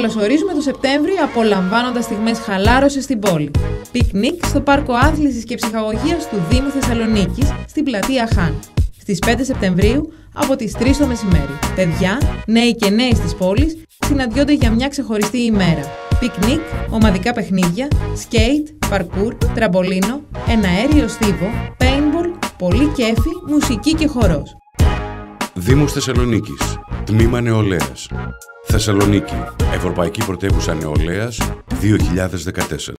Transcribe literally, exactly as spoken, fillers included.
καλωσορίζουμε το Σεπτέμβρη απολαμβάνοντας στιγμές χαλάρωσης στην πόλη. Πικ Νικ στο πάρκο άθλησης και ψυχαγωγίας του Δήμου Θεσσαλονίκης, στην πλατεία Χάν. Στις πέντε Σεπτεμβρίου από τις τρεις το μεσημέρι. Παιδιά, νέοι και νέοι της πόλης συναντιόνται για μια ξεχωριστή ημέρα. Πικ Νικ, ομαδικά παιχνίδια, skate, parkour, τραμπολίνο, εναέριο στίβο, paintball, πολύ κέφι, μουσική και χορός. Δήμος Θεσσαλονίκης, Τμήμα Νεολαίας. Θεσσαλονίκη, Ευρωπαϊκή Πρωτεύουσα Νεολαίας δύο χιλιάδες δεκατέσσερα.